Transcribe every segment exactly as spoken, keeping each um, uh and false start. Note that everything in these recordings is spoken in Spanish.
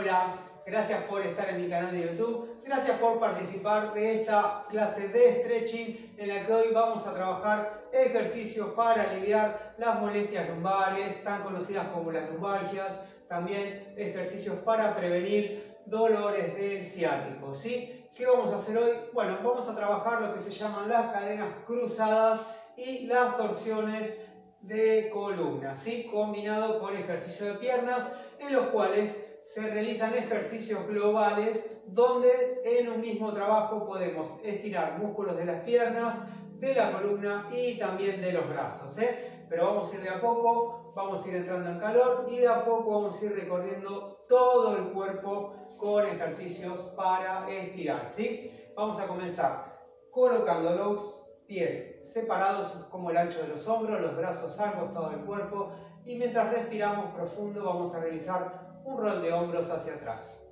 Hola, gracias por estar en mi canal de YouTube, gracias por participar de esta clase de stretching en la que hoy vamos a trabajar ejercicios para aliviar las molestias lumbares, tan conocidas como las lumbalgias, también ejercicios para prevenir dolores del ciático, ¿sí? ¿Qué vamos a hacer hoy? Bueno, vamos a trabajar lo que se llaman las cadenas cruzadas y las torsiones de columna, ¿sí? Combinado con ejercicio de piernas, en los cuales se realizan ejercicios globales donde en un mismo trabajo podemos estirar músculos de las piernas, de la columna y también de los brazos, ¿eh? Pero vamos a ir de a poco, vamos a ir entrando en calor y de a poco vamos a ir recorriendo todo el cuerpo con ejercicios para estirar, ¿sí? Vamos a comenzar colocando los pies separados como el ancho de los hombros, los brazos al costado del cuerpo, y mientras respiramos profundo vamos a realizar un rol de hombros hacia atrás.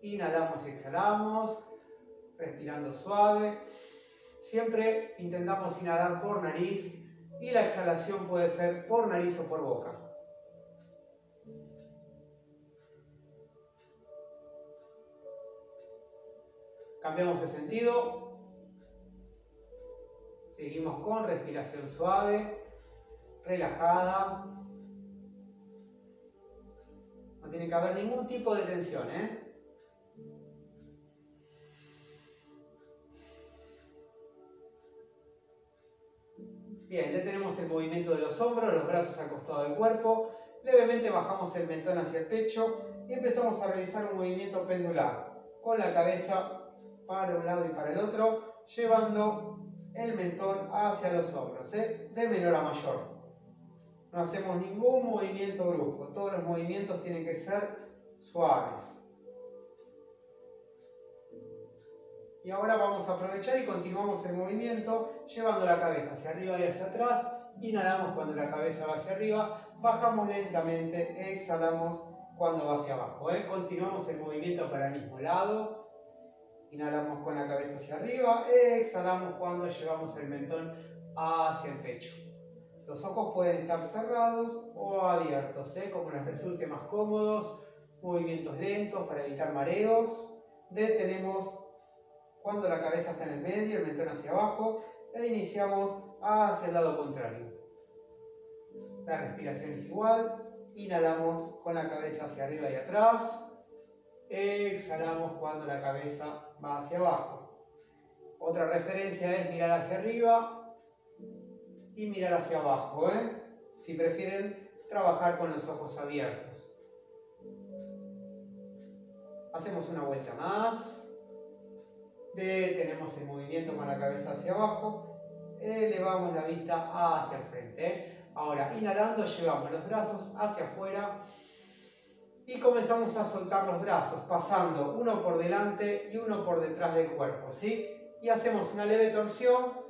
Inhalamos y exhalamos, respirando suave. Siempre intentamos inhalar por nariz y la exhalación puede ser por nariz o por boca. Cambiamos de sentido. Seguimos con respiración suave, relajada. No tiene que haber ningún tipo de tensión, ¿eh? Bien, detenemos el movimiento de los hombros, los brazos al costado del cuerpo. Levemente bajamos el mentón hacia el pecho y empezamos a realizar un movimiento pendular. Con la cabeza para un lado y para el otro, llevando el mentón hacia los hombros, ¿eh? De menor a mayor. No hacemos ningún movimiento brusco, todos los movimientos tienen que ser suaves. Y ahora vamos a aprovechar y continuamos el movimiento llevando la cabeza hacia arriba y hacia atrás. Inhalamos cuando la cabeza va hacia arriba, bajamos lentamente, exhalamos cuando va hacia abajo, ¿eh? Continuamos el movimiento para el mismo lado. Inhalamos con la cabeza hacia arriba, exhalamos cuando llevamos el mentón hacia el pecho. Los ojos pueden estar cerrados o abiertos, ¿eh? Como les resulte más cómodos. Movimientos lentos para evitar mareos. Detenemos cuando la cabeza está en el medio, el mentón hacia abajo, e iniciamos hacia el lado contrario. La respiración es igual. Inhalamos con la cabeza hacia arriba y atrás. Exhalamos cuando la cabeza va hacia abajo. Otra referencia es mirar hacia arriba y mirar hacia abajo, ¿eh? Si prefieren trabajar con los ojos abiertos. Hacemos una vuelta más. Detenemos el movimiento con la cabeza hacia abajo. Elevamos la vista hacia el frente, ¿eh? Ahora, inhalando, llevamos los brazos hacia afuera. Y comenzamos a soltar los brazos, pasando uno por delante y uno por detrás del cuerpo, ¿sí? Y hacemos una leve torsión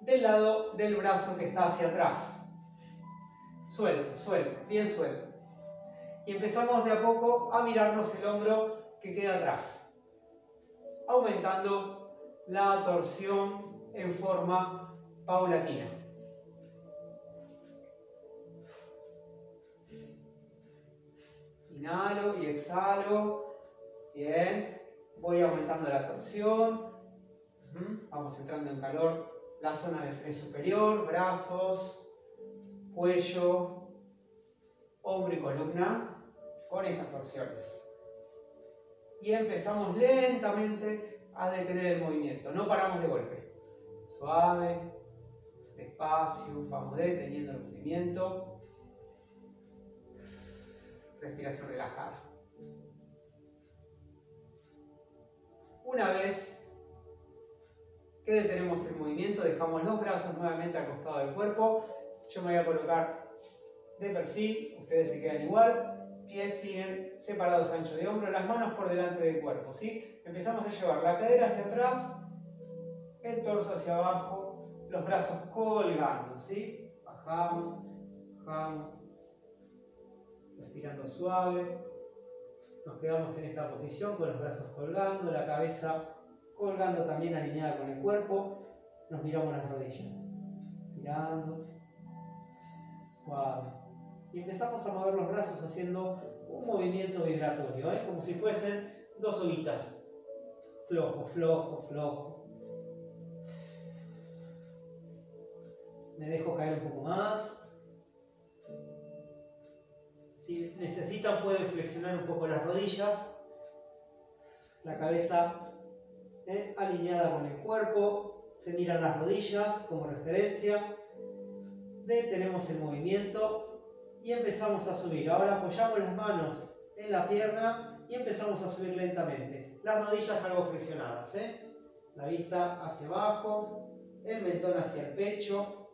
del lado del brazo que está hacia atrás. Suelto, suelto, bien suelto. Y empezamos de a poco a mirarnos el hombro que queda atrás, aumentando la torsión en forma paulatina. Inhalo y exhalo. Bien. Voy aumentando la torsión. Vamos entrando en calor. La zona del tren superior, brazos, cuello, hombro y columna. Con estas torsiones. Y empezamos lentamente a detener el movimiento. No paramos de golpe. Suave, despacio. Vamos deteniendo el movimiento. Respiración relajada. Una vez que detenemos el movimiento, dejamos los brazos nuevamente al costado del cuerpo. Yo me voy a colocar de perfil, ustedes se quedan igual. Pies siguen separados, ancho de hombro, las manos por delante del cuerpo, ¿sí? Empezamos a llevar la cadera hacia atrás, el torso hacia abajo, los brazos colgando, ¿sí? Bajamos, bajamos. Respirando suave, nos quedamos en esta posición con los brazos colgando, la cabeza colgando también alineada con el cuerpo, nos miramos las rodillas, mirando, suave, y empezamos a mover los brazos haciendo un movimiento vibratorio, ¿eh? Como si fuesen dos olitas. Flojo, flojo, flojo. Me dejo caer un poco más. Si necesitan pueden flexionar un poco las rodillas. La cabeza ¿eh? alineada con el cuerpo. Se miran las rodillas como referencia. Detenemos el movimiento y empezamos a subir. Ahora apoyamos las manos en la pierna y empezamos a subir lentamente. Las rodillas algo flexionadas, ¿eh? La vista hacia abajo, el mentón hacia el pecho.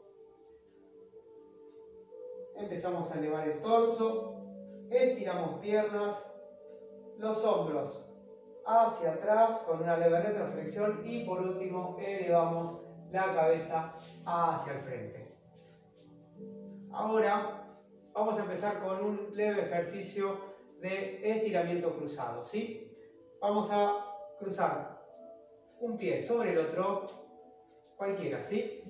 Empezamos a elevar el torso, estiramos piernas, los hombros hacia atrás con una leve retroflexión y por último elevamos la cabeza hacia el frente. Ahora vamos a empezar con un leve ejercicio de estiramiento cruzado, ¿sí? Vamos a cruzar un pie sobre el otro, cualquiera, ¿sí?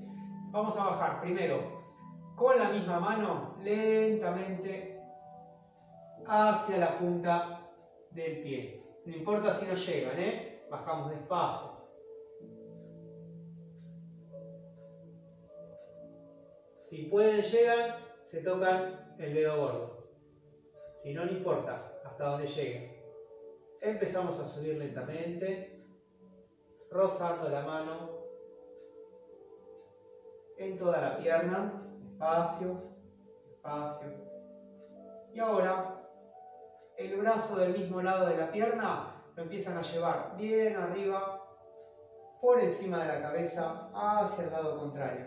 Vamos a bajar primero con la misma mano lentamente hacia la punta del pie. No importa si no llegan, ¿eh? Bajamos despacio. Si pueden, llegan, se tocan el dedo gordo. Si no, no importa hasta dónde lleguen. Empezamos a subir lentamente, rozando la mano en toda la pierna, despacio, despacio. Y ahora, el brazo del mismo lado de la pierna lo empiezan a llevar bien arriba, por encima de la cabeza, hacia el lado contrario.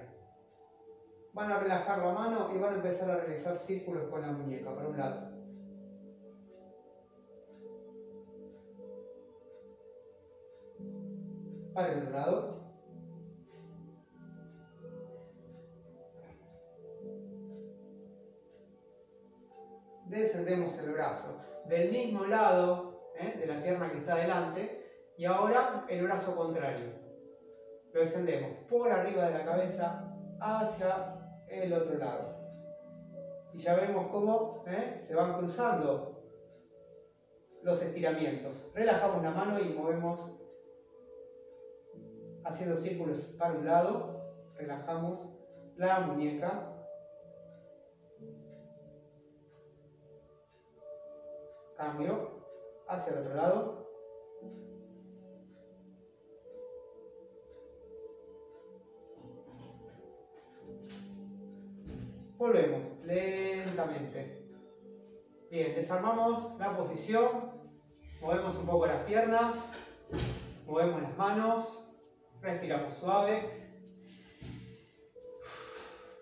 Van a relajar la mano y van a empezar a realizar círculos con la muñeca, por un lado. Para el otro lado. Descendemos el brazo del mismo lado ¿eh? de la pierna que está delante y ahora el brazo contrario. Lo extendemos por arriba de la cabeza hacia el otro lado. Y ya vemos cómo ¿eh? se van cruzando los estiramientos. Relajamos la mano y movemos haciendo círculos para un lado, relajamos la muñeca, cambio hacia el otro lado, volvemos lentamente. Bien, desarmamos la posición, movemos un poco las piernas, movemos las manos. Respiramos suave.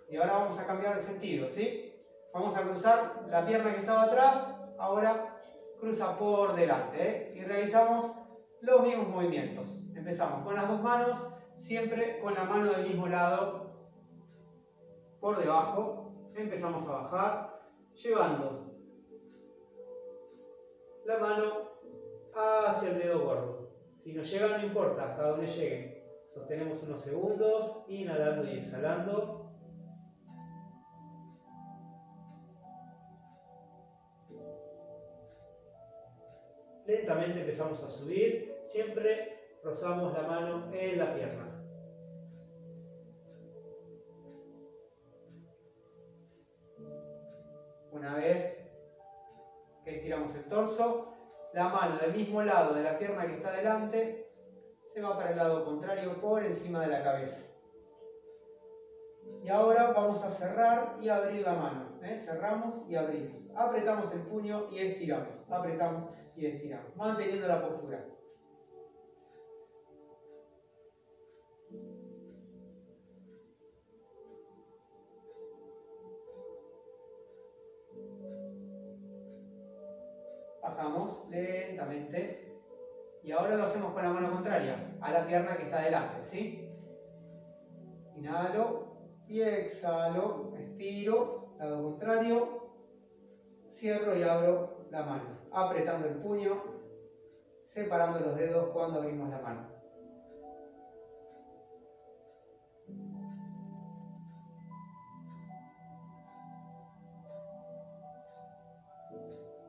Y ahora vamos a cambiar de sentido, ¿sí? Vamos a cruzar la pierna que estaba atrás, ahora cruza por delante, ¿eh? Y realizamos los mismos movimientos. Empezamos con las dos manos, siempre con la mano del mismo lado, por debajo. Empezamos a bajar, llevando la mano hacia el dedo gordo. Si no llegan, no importa, hasta donde lleguen. Sostenemos unos segundos, inhalando y exhalando. Lentamente empezamos a subir, siempre rozamos la mano en la pierna. Una vez que estiramos el torso, la mano del mismo lado de la pierna que está delante se va para el lado contrario por encima de la cabeza. Y ahora vamos a cerrar y abrir la mano, ¿eh? Cerramos y abrimos. Apretamos el puño y estiramos. Apretamos y estiramos, manteniendo la postura. Bajamos lentamente. Y ahora lo hacemos con la mano contraria, a la pierna que está delante, ¿sí? Inhalo y exhalo, estiro, lado contrario, cierro y abro la mano, apretando el puño, separando los dedos cuando abrimos la mano.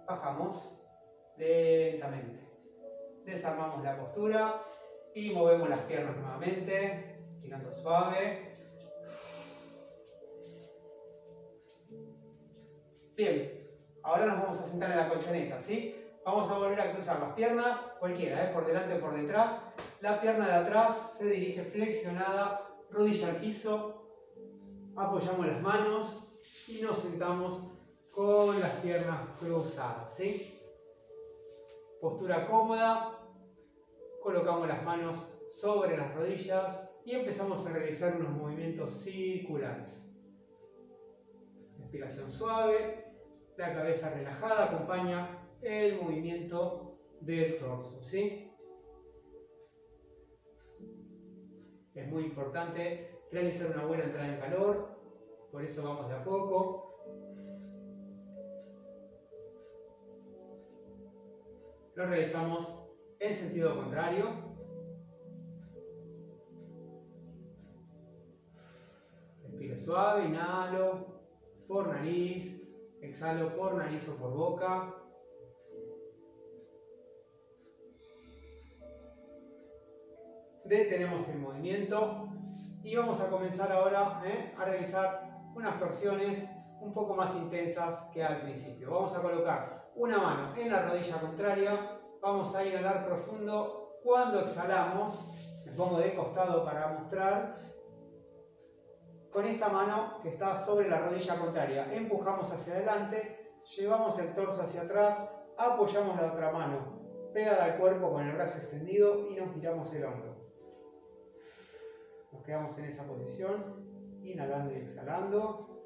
bajamos lentamente. Desarmamos la postura y movemos las piernas nuevamente, girando suave. Bien, ahora nos vamos a sentar en la colchoneta, ¿sí? Vamos a volver a cruzar las piernas, cualquiera, ¿eh? Por delante o por detrás. La pierna de atrás se dirige flexionada, rodilla al piso, apoyamos las manos y nos sentamos con las piernas cruzadas, ¿sí? Postura cómoda, colocamos las manos sobre las rodillas y empezamos a realizar unos movimientos circulares. Respiración suave, la cabeza relajada acompaña el movimiento del torso, ¿sí? Es muy importante realizar una buena entrada en calor, por eso vamos de a poco. Lo realizamos en sentido contrario. Respiro suave, inhalo por nariz, exhalo por nariz o por boca. Detenemos el movimiento y vamos a comenzar ahora ¿eh? a realizar unas torsiones un poco más intensas que al principio. Vamos a colocar una mano en la rodilla contraria, vamos a inhalar profundo. Cuando exhalamos, me pongo de costado para mostrar, con esta mano que está sobre la rodilla contraria, empujamos hacia adelante, llevamos el torso hacia atrás, apoyamos la otra mano pegada al cuerpo con el brazo extendido y nos giramos el hombro. Nos quedamos en esa posición, inhalando y exhalando.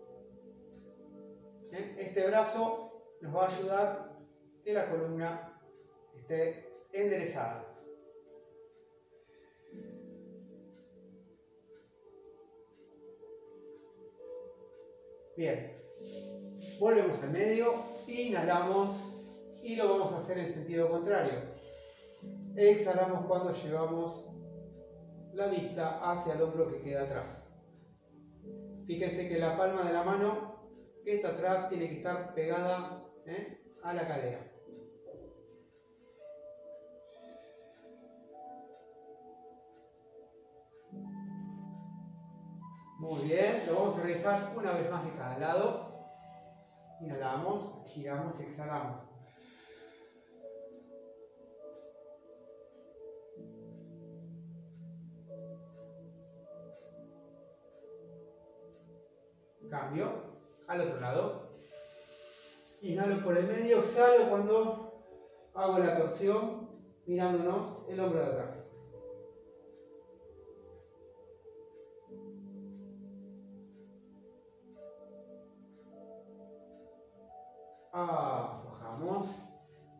Este brazo nos va a ayudar que la columna esté enderezada. Bien, volvemos al medio, inhalamos y lo vamos a hacer en sentido contrario. Exhalamos cuando llevamos la vista hacia el hombro que queda atrás. Fíjense que la palma de la mano que está atrás tiene que estar pegada ¿eh? a la cadera. Muy bien, lo vamos a realizar una vez más de cada lado. Inhalamos, giramos y exhalamos. Cambio al otro lado, inhalo por el medio, exhalo cuando hago la torsión mirándonos el hombro de atrás. Aflojamos,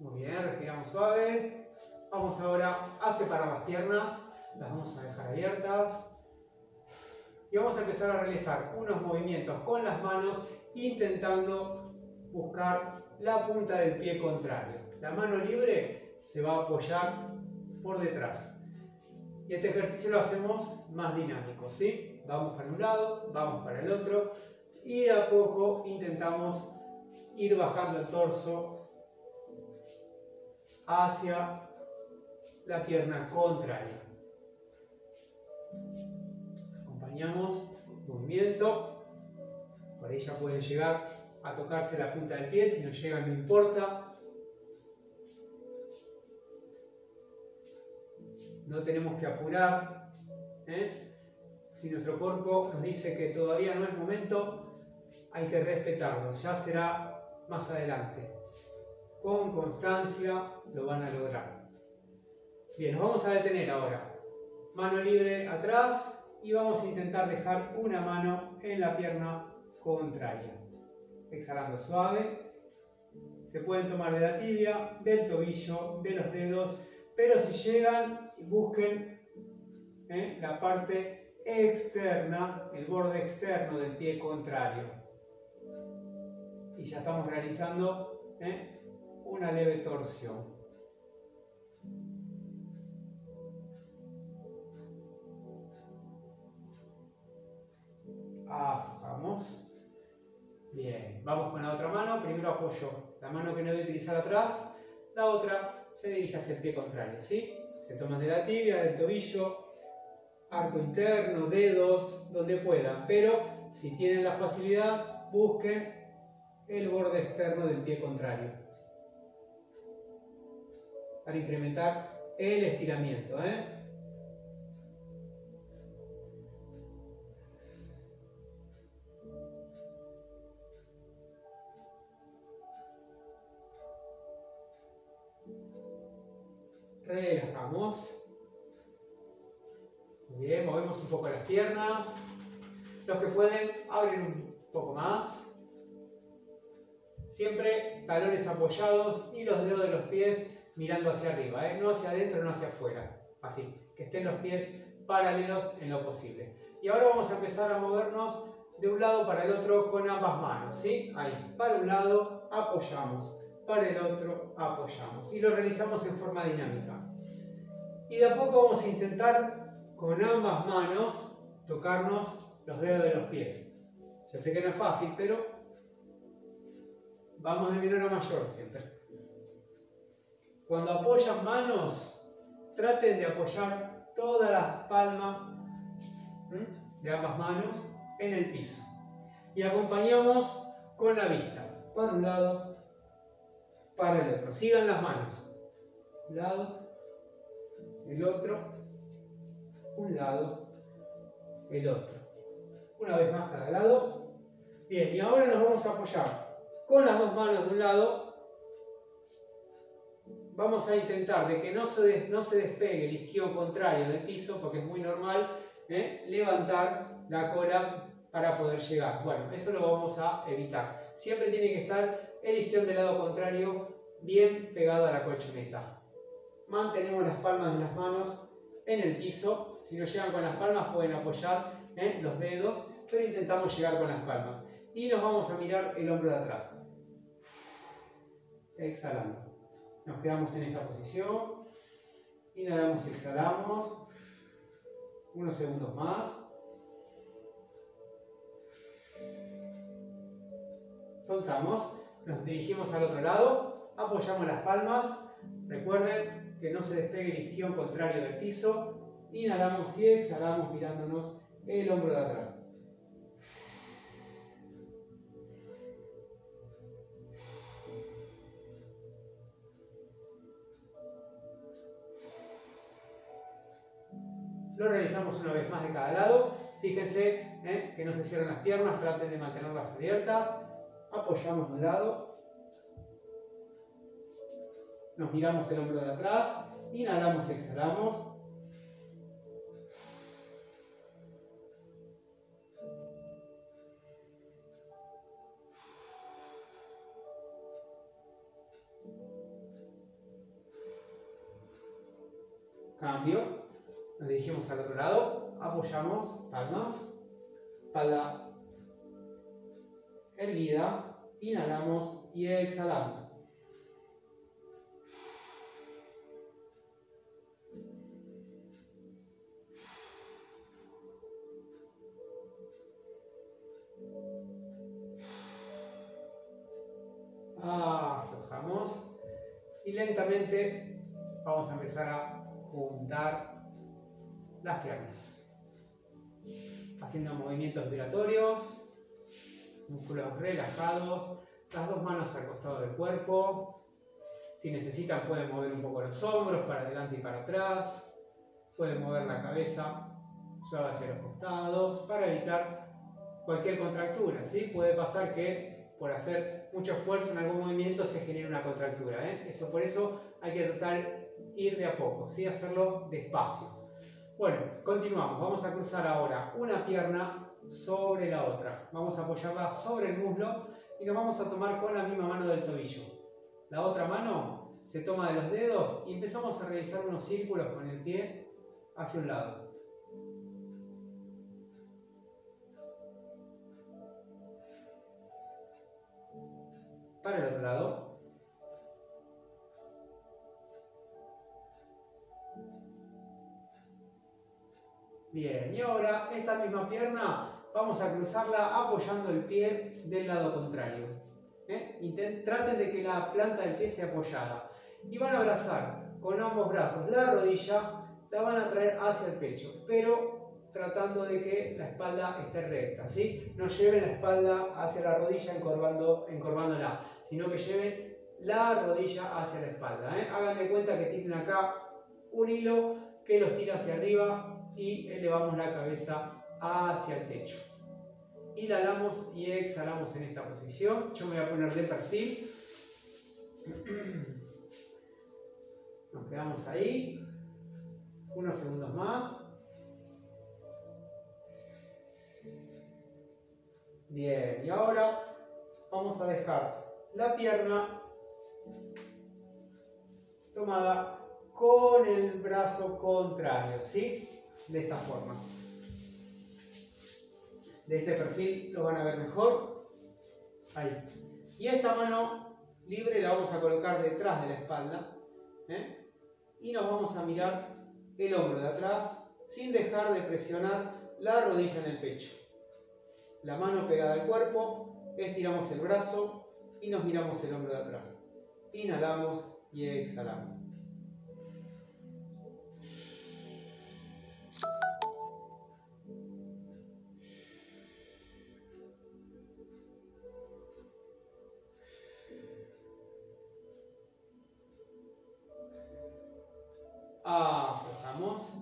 muy bien, respiramos suave. Vamos ahora a separar las piernas, las vamos a dejar abiertas. Y vamos a empezar a realizar unos movimientos con las manos intentando buscar la punta del pie contrario. La mano libre se va a apoyar por detrás. Y este ejercicio lo hacemos más dinámico, ¿sí? Vamos para un lado, vamos para el otro y de a poco intentamos ir bajando el torso hacia la pierna contraria. Movimiento, por ahí ya pueden llegar a tocarse la punta del pie, si no llegan no importa, no tenemos que apurar, ¿eh? Si nuestro cuerpo nos dice que todavía no es momento, hay que respetarlo, ya será más adelante, con constancia lo van a lograr. Bien, nos vamos a detener ahora, mano libre atrás. Y vamos a intentar dejar una mano en la pierna contraria. Exhalando suave. Se pueden tomar de la tibia, del tobillo, de los dedos. Pero si llegan, busquen ¿eh? la parte externa, el borde externo del pie contrario. Y ya estamos realizando ¿eh? una leve torsión. Aflojamos. Bien, vamos con la otra mano. Primero apoyo, la mano que no voy a utilizar atrás, la otra se dirige hacia el pie contrario, ¿sí? Se toman de la tibia, del tobillo, arco interno, dedos, donde puedan, pero si tienen la facilidad, busquen el borde externo del pie contrario para incrementar el estiramiento, ¿eh? Relajamos. Bien, movemos un poco las piernas. Los que pueden, abren un poco más. Siempre talones apoyados y los dedos de los pies mirando hacia arriba, ¿eh? No hacia adentro, no hacia afuera. Así, que estén los pies paralelos en lo posible. Y ahora vamos a empezar a movernos de un lado para el otro con ambas manos, ¿sí? Ahí, para un lado, apoyamos. Para el otro, apoyamos. Y lo realizamos en forma dinámica. Y de a poco vamos a intentar, con ambas manos, tocarnos los dedos de los pies. Ya sé que no es fácil, pero vamos de menor a mayor siempre. Cuando apoyan manos, traten de apoyar todas las palmas de ambas manos en el piso. Y acompañamos con la vista, para un lado, para el otro. Sigan las manos. Un lado, el otro, un lado, el otro. Una vez más cada lado. Bien, y ahora nos vamos a apoyar con las dos manos de un lado. Vamos a intentar de que no se, des, no se despegue el isquion contrario del piso, porque es muy normal, ¿eh?, levantar la cola para poder llegar. Bueno, eso lo vamos a evitar. Siempre tiene que estar el isquion del lado contrario bien pegado a la colchoneta. Mantenemos las palmas de las manos en el piso. Si no llegan con las palmas pueden apoyar, ¿eh?, los dedos, pero intentamos llegar con las palmas. Y nos vamos a mirar el hombro de atrás. Exhalando. Nos quedamos en esta posición. Inhalamos y exhalamos. Unos segundos más. Soltamos. Nos dirigimos al otro lado, apoyamos las palmas, recuerden que no se despegue el isquion contrario del piso, inhalamos y exhalamos mirándonos el hombro de atrás. Lo realizamos una vez más de cada lado, fíjense, ¿eh?, que no se cierren las piernas, traten de mantenerlas abiertas. Apoyamos de un lado, nos miramos el hombro de atrás, inhalamos y exhalamos. Cambio, nos dirigimos al otro lado, apoyamos, palmas, espalda erguida, inhalamos y exhalamos. Aflojamos y lentamente vamos a empezar a juntar las piernas, haciendo movimientos vibratorios. Músculos relajados, las dos manos al costado del cuerpo. Si necesitan pueden mover un poco los hombros para adelante y para atrás. Pueden mover la cabeza suave hacia los costados para evitar cualquier contractura, ¿sí? Puede pasar que por hacer mucho esfuerzo en algún movimiento se genere una contractura, ¿eh? Eso, por eso hay que tratar ir de a poco, ¿sí? Hacerlo despacio. Bueno, continuamos. Vamos a cruzar ahora una pierna sobre la otra, vamos a apoyarla sobre el muslo y nos vamos a tomar con la misma mano del tobillo. La otra mano se toma de los dedos y empezamos a realizar unos círculos con el pie hacia un lado. Para el otro lado. Bien, y ahora esta misma pierna vamos a cruzarla apoyando el pie del lado contrario, ¿eh? Intent, traten de que la planta del pie esté apoyada. Y van a abrazar con ambos brazos la rodilla, la van a traer hacia el pecho, pero tratando de que la espalda esté recta, ¿sí? No lleven la espalda hacia la rodilla encorvando, encorvándola, sino que lleven la rodilla hacia la espalda, ¿eh? Hagan de cuenta que tienen acá un hilo que los tira hacia arriba y elevamos la cabeza hacia el techo. Inhalamos y exhalamos en esta posición. Yo me voy a poner de perfil. Nos quedamos ahí. Unos segundos más. Bien, y ahora vamos a dejar la pierna tomada con el brazo contrario, ¿sí? De esta forma. De este perfil lo van a ver mejor. Ahí. Y esta mano libre la vamos a colocar detrás de la espalda, ¿eh? Y nos vamos a mirar el hombro de atrás sin dejar de presionar la rodilla en el pecho. La mano pegada al cuerpo, estiramos el brazo y nos miramos el hombro de atrás. Inhalamos y exhalamos. Aflojamos.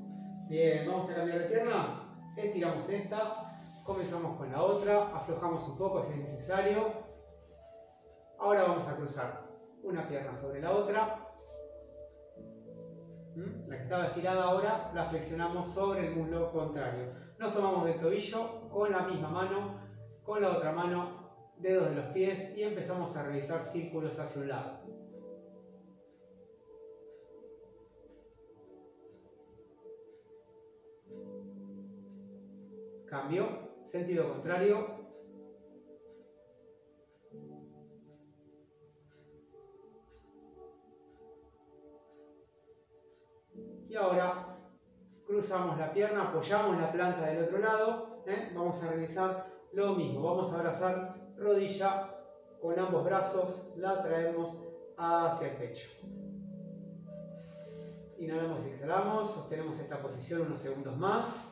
Bien, vamos a cambiar de pierna. Estiramos esta. Comenzamos con la otra. Aflojamos un poco si es necesario. Ahora vamos a cruzar una pierna sobre la otra. La que estaba estirada ahora la flexionamos sobre el muslo contrario. Nos tomamos del tobillo con la misma mano, con la otra mano, dedos de los pies y empezamos a realizar círculos hacia un lado. Cambio, sentido contrario. Y ahora cruzamos la pierna, apoyamos la planta del otro lado, ¿eh? Vamos a realizar lo mismo. Vamos a abrazar rodilla con ambos brazos, la traemos hacia el pecho. Inhalamos y exhalamos, sostenemos esta posición unos segundos más.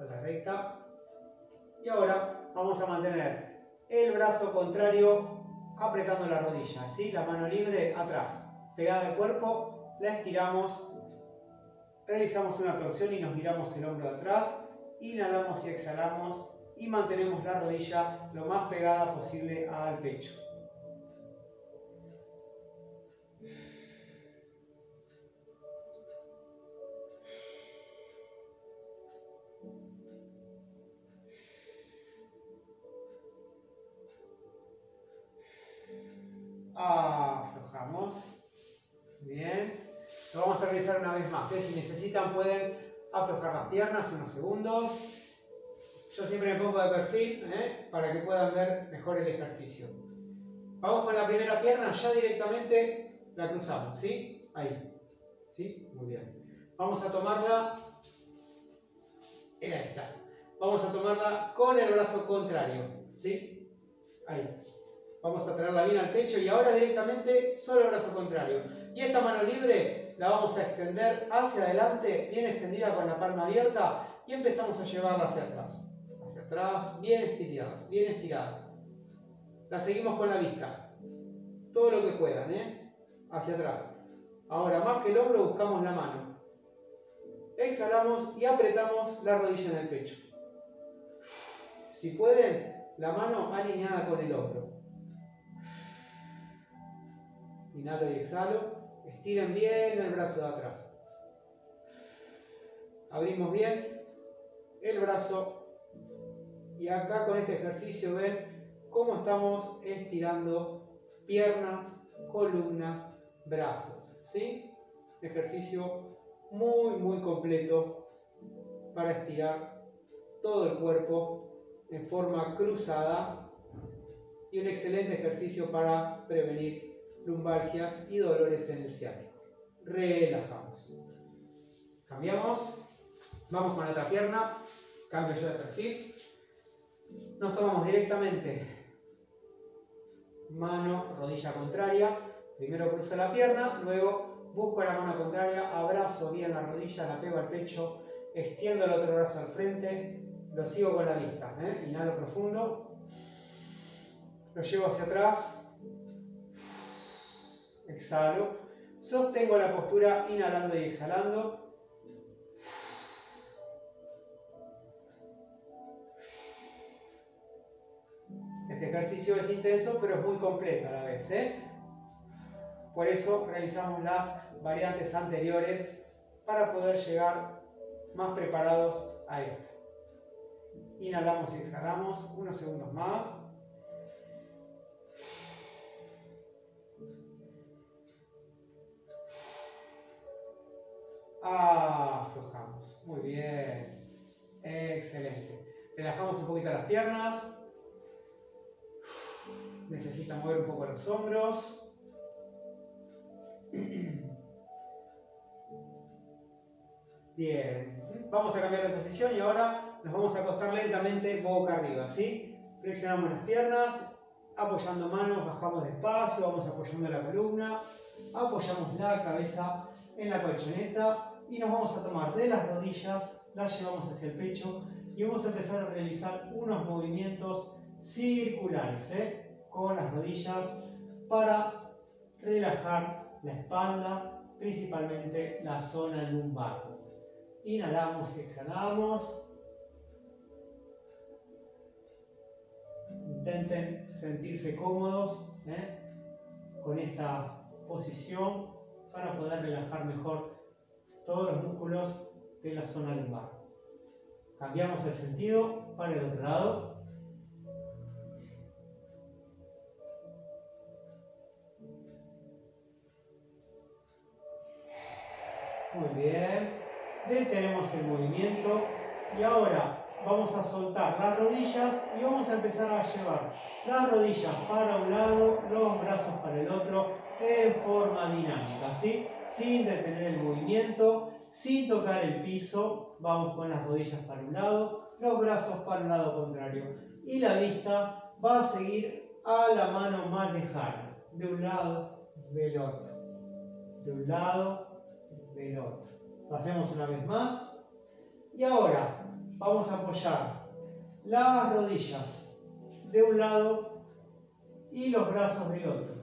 Espalda recta. Y ahora vamos a mantener el brazo contrario apretando la rodilla, ¿sí? La mano libre atrás, pegada al cuerpo, la estiramos, realizamos una torsión y nos miramos el hombro de atrás, inhalamos y exhalamos y mantenemos la rodilla lo más pegada posible al pecho. Aflojamos. Bien. Lo vamos a realizar una vez más, ¿eh? Si necesitan pueden aflojar las piernas unos segundos. Yo siempre me pongo de perfil, ¿eh? Para que puedan ver mejor el ejercicio. Vamos con la primera pierna, ya directamente la cruzamos, ¿sí? Ahí. ¿Sí? Muy bien. Vamos a tomarla. Era esta. Vamos a tomarla con el brazo contrario, ¿sí? Ahí. Vamos a traerla bien al pecho y ahora directamente solo el brazo contrario. Y esta mano libre la vamos a extender hacia adelante, bien extendida con la palma abierta y empezamos a llevarla hacia atrás. Hacia atrás, bien estirada, bien estirada. La seguimos con la vista. Todo lo que puedan, ¿eh? Hacia atrás. Ahora, más que el hombro, buscamos la mano. Exhalamos y apretamos la rodilla en el pecho. Si pueden, la mano alineada con el hombro. Inhalo y exhalo, estiren bien el brazo de atrás. Abrimos bien el brazo y acá con este ejercicio ven cómo estamos estirando piernas, columna, brazos, ¿sí? Un ejercicio muy muy completo para estirar todo el cuerpo en forma cruzada y un excelente ejercicio para prevenir lumbalgias y dolores en el ciático. Relajamos. Cambiamos. Vamos con la otra pierna, cambio yo de perfil. Nos tomamos directamente mano, rodilla contraria. Primero cruzo la pierna, luego busco la mano contraria, abrazo bien la rodilla, la pego al pecho, extiendo el otro brazo al frente, lo sigo con la vista, ¿eh? Inhalo profundo, lo llevo hacia atrás, exhalo, sostengo la postura inhalando y exhalando. Este ejercicio es intenso, pero es muy completo a la vez, ¿eh? Por eso realizamos las variantes anteriores para poder llegar más preparados a esta. Inhalamos y exhalamos, unos segundos más. Aflojamos, muy bien, excelente. Relajamos un poquito las piernas. Necesita mover un poco los hombros. Bien. Vamos a cambiar de posición y ahora nos vamos a acostar lentamente boca arriba, ¿sí? Flexionamos las piernas, apoyando manos, bajamos despacio, vamos apoyando la columna, apoyamos la cabeza en la colchoneta y nos vamos a tomar de las rodillas, las llevamos hacia el pecho y vamos a empezar a realizar unos movimientos circulares, ¿eh? Con las rodillas para relajar la espalda, principalmente la zona lumbar. Inhalamos y exhalamos. Intenten sentirse cómodos, ¿eh? Con esta posición para poder relajar mejor todos los músculos de la zona lumbar. Cambiamos el sentido para el otro lado. Muy bien, detenemos el movimiento y ahora vamos a soltar las rodillas y vamos a empezar a llevar las rodillas para un lado, los brazos para el otro en forma dinámica, ¿sí? Sin detener el movimiento, sin tocar el piso, vamos con las rodillas para un lado, los brazos para el lado contrario y la vista va a seguir a la mano más lejana, de un lado, del otro, de un lado, del otro. Lo hacemos una vez más y ahora vamos a apoyar las rodillas de un lado y los brazos del otro.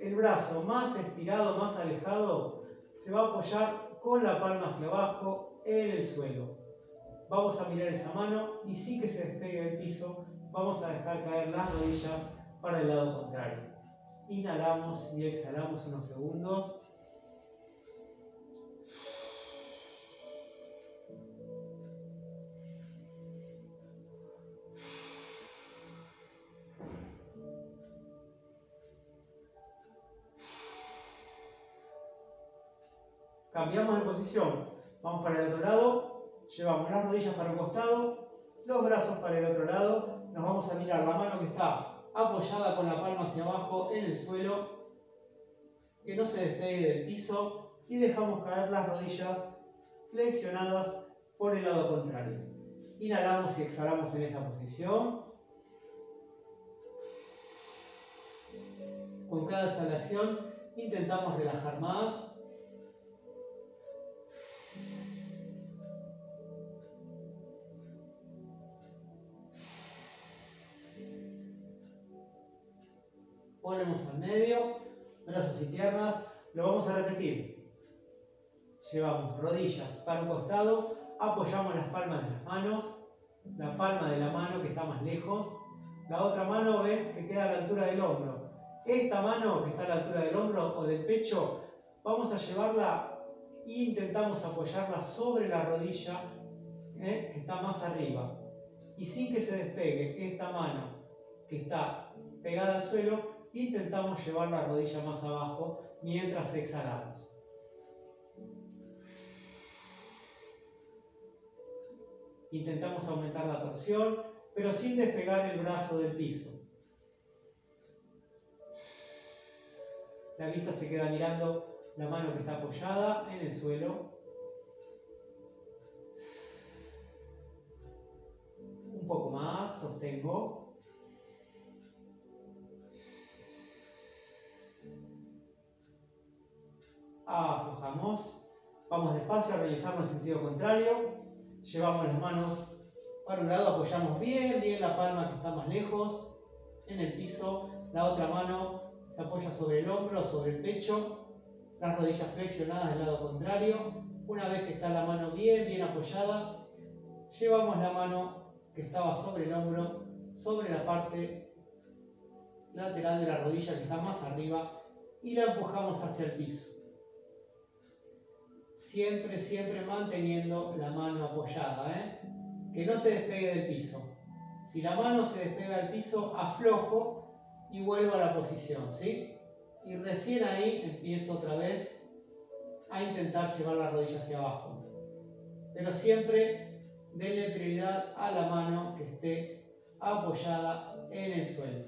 El brazo más estirado, más alejado, se va a apoyar con la palma hacia abajo en el suelo. Vamos a mirar esa mano y sin que se despegue del piso vamos a dejar caer las rodillas para el lado contrario. Inhalamos y exhalamos unos segundos. Cambiamos de posición. Vamos para el otro lado. Llevamos las rodillas para un costado, los brazos para el otro lado. Nos vamos a mirar la mano que está apoyada con la palma hacia abajo en el suelo, que no se despegue del piso, y dejamos caer las rodillas flexionadas por el lado contrario. Inhalamos y exhalamos en esa posición. Con cada exhalación intentamos relajar más. Ponemos al medio, brazos y piernas, lo vamos a repetir. Llevamos rodillas para un costado, apoyamos las palmas de las manos, la palma de la mano que está más lejos, la otra mano, ven, que queda a la altura del hombro. Esta mano que está a la altura del hombro o del pecho, vamos a llevarla e intentamos apoyarla sobre la rodilla, ¿eh? Que está más arriba. Y sin que se despegue esta mano que está pegada al suelo, intentamos llevar la rodilla más abajo mientras exhalamos. Intentamos aumentar la torsión, pero sin despegar el brazo del piso. La vista se queda mirando la mano que está apoyada en el suelo. Un poco más, sostengo. Aflojamos. Vamos despacio a realizarlo en sentido contrario. Llevamos las manos para un lado, apoyamos bien, bien la palma que está más lejos en el piso. La otra mano se apoya sobre el hombro, sobre el pecho. Las rodillas flexionadas del lado contrario. Una vez que está la mano bien, bien apoyada, llevamos la mano que estaba sobre el hombro, sobre la parte lateral de la rodilla que está más arriba y la empujamos hacia el piso. Siempre, siempre manteniendo la mano apoyada, ¿eh? Que no se despegue del piso. Si la mano se despega del piso, aflojo y vuelvo a la posición, ¿sí? Y recién ahí empiezo otra vez a intentar llevar la rodilla hacia abajo. Pero siempre denle prioridad a la mano que esté apoyada en el suelo.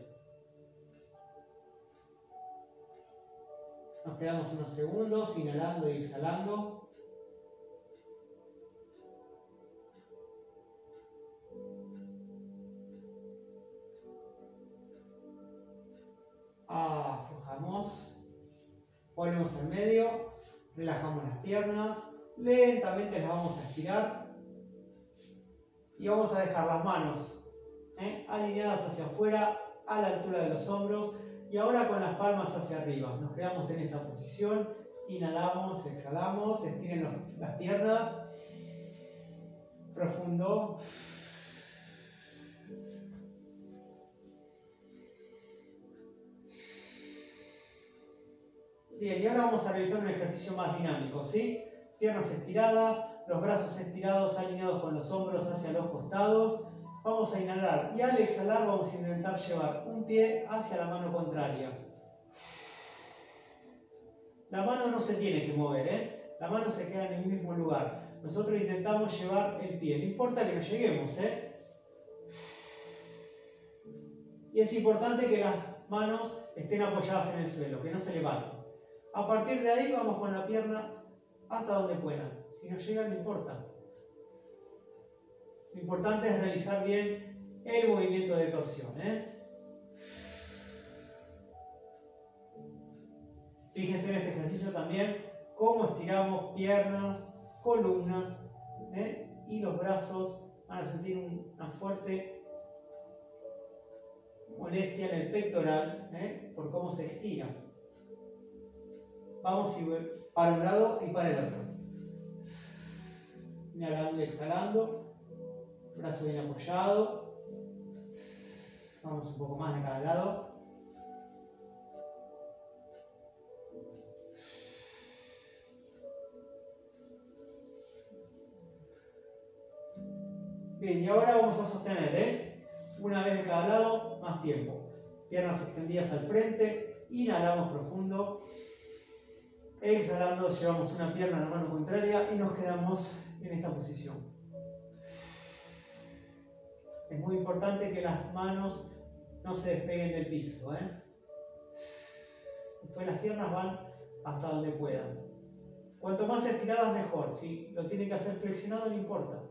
Nos quedamos unos segundos inhalando y exhalando. Aflojamos, ponemos en medio, relajamos las piernas, lentamente las vamos a estirar y vamos a dejar las manos ¿eh? alineadas hacia afuera a la altura de los hombros y ahora con las palmas hacia arriba. Nos quedamos en esta posición, inhalamos, exhalamos, estiren las piernas, profundo. Bien, y ahora vamos a realizar un ejercicio más dinámico, ¿sí? Piernas estiradas, los brazos estirados, alineados con los hombros hacia los costados. Vamos a inhalar y al exhalar vamos a intentar llevar un pie hacia la mano contraria. La mano no se tiene que mover, ¿eh? La mano se queda en el mismo lugar. Nosotros intentamos llevar el pie, no importa que no lleguemos, ¿eh? Y es importante que las manos estén apoyadas en el suelo, que no se levanten. A partir de ahí vamos con la pierna hasta donde puedan. Si no llegan, no importa. Lo importante es realizar bien el movimiento de torsión, ¿eh? Fíjense en este ejercicio también cómo estiramos piernas, columnas, ¿eh? y los brazos. Van a sentir una fuerte molestia en el pectoral, ¿eh? por cómo se estira. Vamos para un lado y para el otro. Inhalando y exhalando. Brazo bien apoyado. Vamos un poco más de cada lado. Bien, y ahora vamos a sostener, ¿eh? Una vez de cada lado, más tiempo. Piernas extendidas al frente. Inhalamos profundo. Exhalando, llevamos una pierna a la mano contraria y nos quedamos en esta posición. Es muy importante que las manos no se despeguen del piso, ¿eh? Después las piernas van hasta donde puedan. Cuanto más estiradas mejor, si lo tienen que hacer flexionado no importa.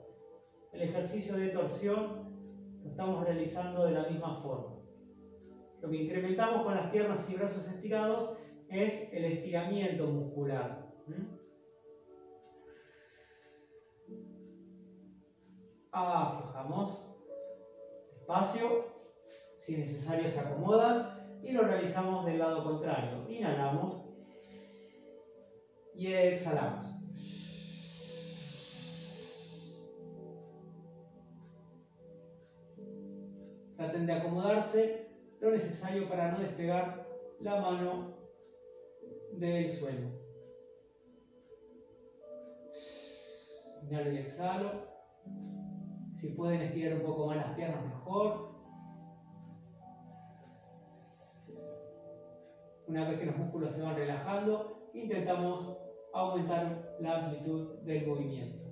El ejercicio de torsión lo estamos realizando de la misma forma. Lo que incrementamos con las piernas y brazos estirados es el estiramiento muscular. ¿Mm? Aflojamos despacio, si necesario se acomodan y lo realizamos del lado contrario. Inhalamos y exhalamos. Traten de acomodarse lo necesario para no despegar la mano del suelo. Inhalo y exhalo. Si pueden estirar un poco más las piernas, mejor. Una vez que los músculos se van relajando, intentamos aumentar la amplitud del movimiento.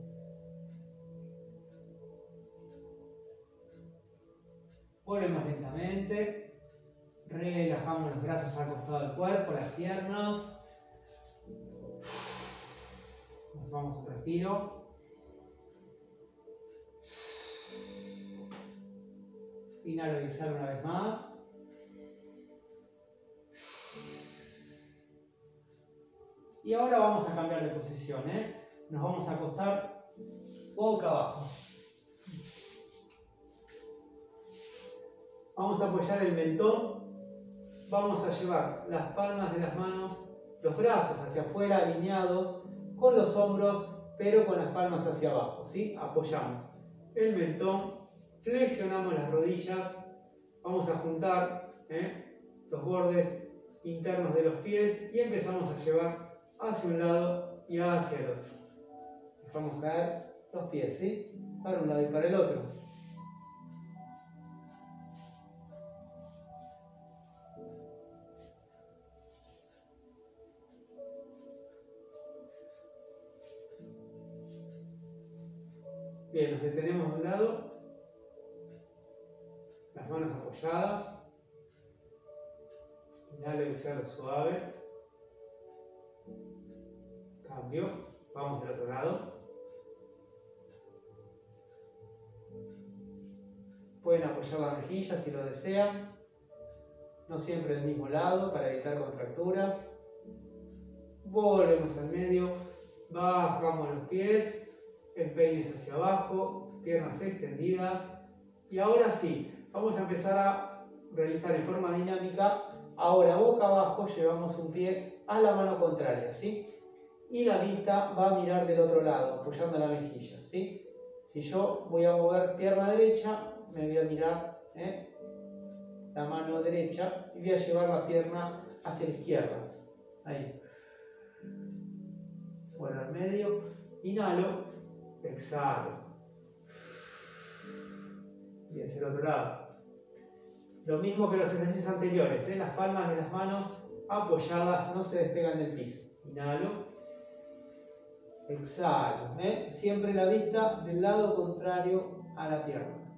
Volvemos lentamente. Relajamos los brazos al costado del cuerpo, las piernas. vamos, otro respiro. Inhalo y exhalo una vez más. Y ahora vamos a cambiar de posición, ¿eh? Nos vamos a acostar boca abajo. Vamos a apoyar el mentón. Vamos a llevar las palmas de las manos, los brazos hacia afuera alineados con los hombros, pero con las palmas hacia abajo, ¿sí? Apoyamos el mentón, flexionamos las rodillas, vamos a juntar ¿eh? los bordes internos de los pies y empezamos a llevar hacia un lado y hacia el otro. Dejamos caer los pies, ¿sí? Para un lado y para el otro. Bien, nos detenemos de un lado, las manos apoyadas, inhalo y exhalo suave, cambio, vamos del otro lado, pueden apoyar la mejilla si lo desean, no siempre del mismo lado para evitar contracturas, volvemos al medio, bajamos los pies, empeines hacia abajo, piernas extendidas. Y ahora sí, vamos a empezar a realizar en forma dinámica. Ahora boca abajo llevamos un pie a la mano contraria, ¿sí? Y la vista va a mirar del otro lado, apoyando la mejilla, ¿sí? Si yo voy a mover pierna derecha, me voy a mirar ¿eh? la mano derecha y voy a llevar la pierna hacia la izquierda. Ahí. Vuelvo al medio, inhalo. Exhalo. Y hacia el otro lado. Lo mismo que los ejercicios anteriores, ¿eh? Las palmas de las manos apoyadas no se despegan del piso. Inhalo. Exhalo. ¿eh? Siempre la vista del lado contrario a la pierna.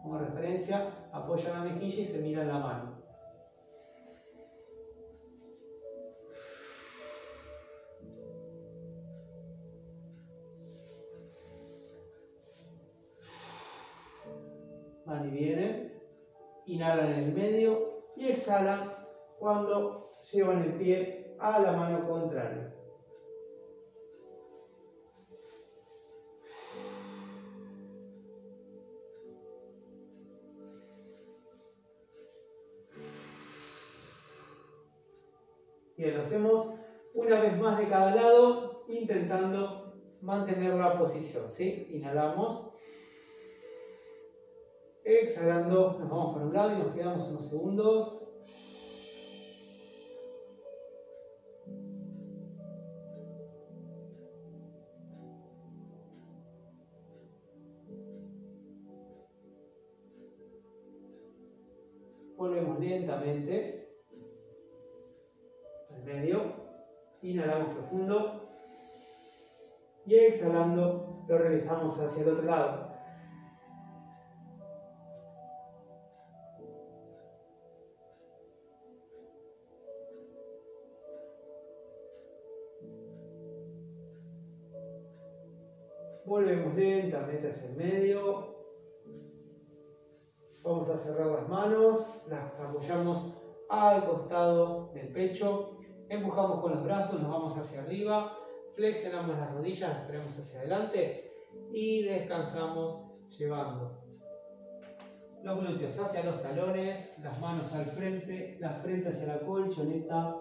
Como referencia, apoya la mejilla y se mira en la mano. Van y vienen, inhalan en el medio y exhalan cuando llevan el pie a la mano contraria. Bien, lo hacemos una vez más de cada lado, intentando mantener la posición, ¿sí? Inhalamos. Exhalando, nos vamos para un lado y nos quedamos unos segundos. Volvemos lentamente al medio, inhalamos profundo y exhalando lo regresamos hacia el otro lado. Volvemos lentamente hacia el medio. Vamos a cerrar las manos, las apoyamos al costado del pecho, empujamos con los brazos, nos vamos hacia arriba, flexionamos las rodillas, las traemos hacia adelante y descansamos llevando los glúteos hacia los talones, las manos al frente, la frente hacia la colchoneta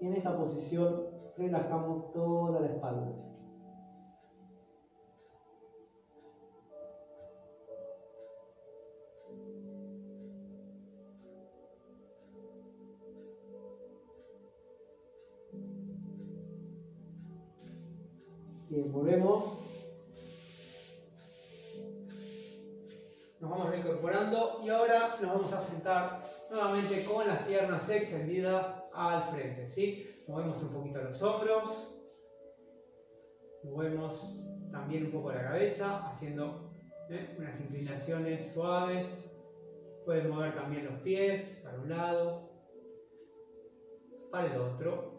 y en esta posición relajamos toda la espalda. Bien, volvemos. Nos vamos reincorporando y ahora nos vamos a sentar nuevamente con las piernas extendidas al frente, ¿sí? Movemos un poquito los hombros, movemos también un poco la cabeza, haciendo ¿eh? unas inclinaciones suaves. Puedes mover también los pies para un lado, para el otro.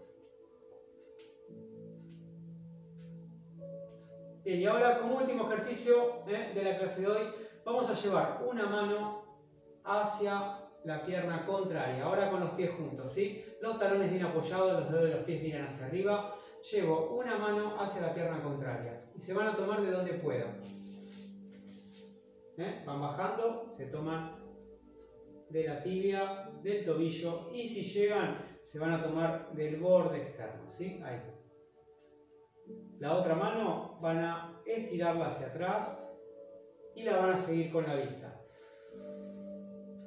Bien, y ahora como último ejercicio ¿eh? de la clase de hoy, vamos a llevar una mano hacia la pierna contraria, ahora con los pies juntos, ¿sí? Los talones bien apoyados, los dedos de los pies miran hacia arriba. Llevo una mano hacia la pierna contraria y se van a tomar de donde puedan. ¿Eh? Van bajando, se toman de la tibia, del tobillo, y si llegan, se van a tomar del borde externo, ¿sí? Ahí. La otra mano van a estirarla hacia atrás y la van a seguir con la vista.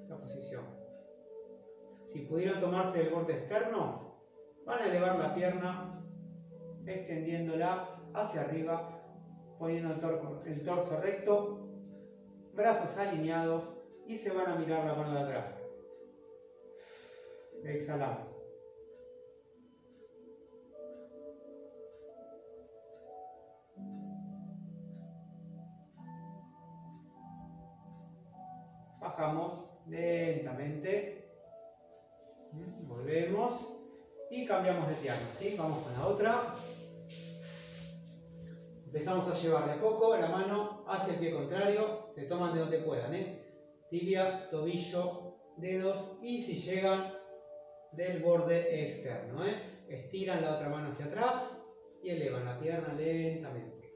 La posición. Si pudieron tomarse del borde externo, van a elevar la pierna extendiéndola hacia arriba, poniendo el, tor el torso recto, brazos alineados, y se van a mirar la mano de atrás. Exhalamos. Bajamos lentamente, volvemos y cambiamos de pierna, ¿sí? Vamos con la otra. Empezamos a llevar de a poco la mano hacia el pie contrario, se toman de donde puedan, ¿eh? Tibia, tobillo, dedos, y si llegan, del borde externo, ¿eh? Estiran la otra mano hacia atrás y elevan la pierna lentamente.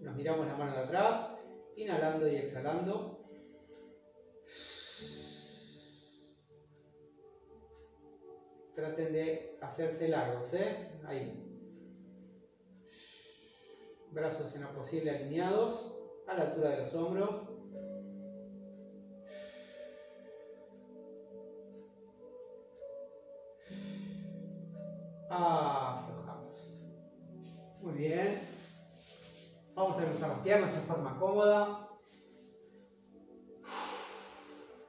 Nos miramos la mano de atrás. Inhalando y exhalando. Traten de hacerse largos, ¿eh? Ahí. Brazos en lo posible alineados, a la altura de los hombros. Aflojamos. Muy bien. Vamos a cruzar las piernas en forma cómoda.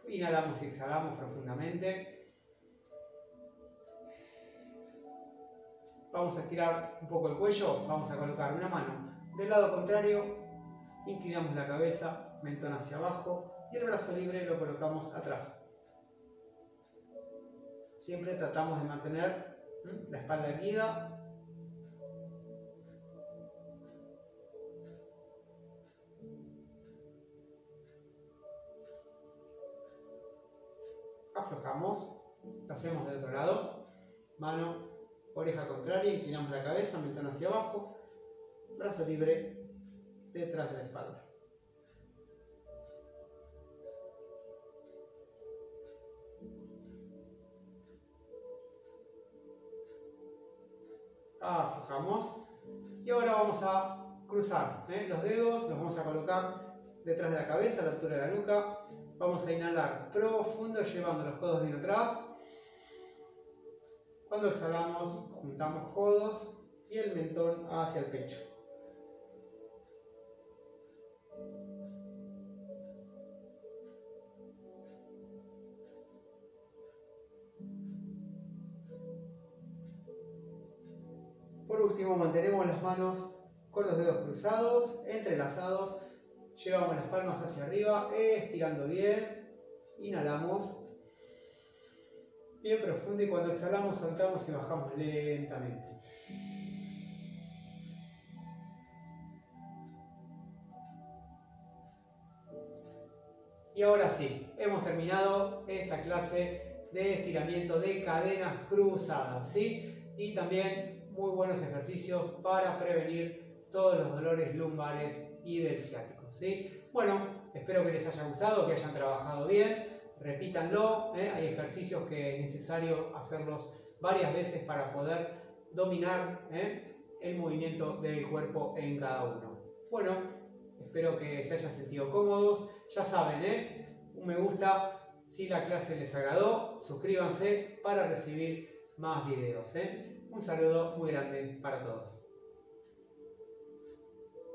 Inhalamos y exhalamos profundamente. Vamos a estirar un poco el cuello. Vamos a colocar una mano del lado contrario. Inclinamos la cabeza, mentón hacia abajo. Y el brazo libre lo colocamos atrás. Siempre tratamos de mantener la espalda erguida. Aflojamos, lo hacemos del otro lado, mano, oreja contraria, inclinamos la cabeza, mentón hacia abajo, brazo libre detrás de la espalda. Aflojamos y ahora vamos a cruzar, ¿eh? Los dedos, los vamos a colocar detrás de la cabeza, a la altura de la nuca. Vamos a inhalar profundo, llevando los codos bien atrás. Cuando exhalamos, juntamos codos y el mentón hacia el pecho. Por último, mantenemos las manos con los dedos cruzados, entrelazados. Llevamos las palmas hacia arriba, estirando bien, inhalamos, bien profundo, y cuando exhalamos soltamos y bajamos lentamente. Y ahora sí, hemos terminado esta clase de estiramiento de cadenas cruzadas, ¿sí? Y también muy buenos ejercicios para prevenir todos los dolores lumbares y del ciático. ¿Sí? Bueno, espero que les haya gustado, que hayan trabajado bien, repítanlo, ¿eh? Hay ejercicios que es necesario hacerlos varias veces para poder dominar ¿eh? el movimiento del cuerpo en cada uno. Bueno, espero que se hayan sentido cómodos, ya saben, ¿eh? un me gusta si la clase les agradó, suscríbanse para recibir más videos, ¿eh? Un saludo muy grande para todos.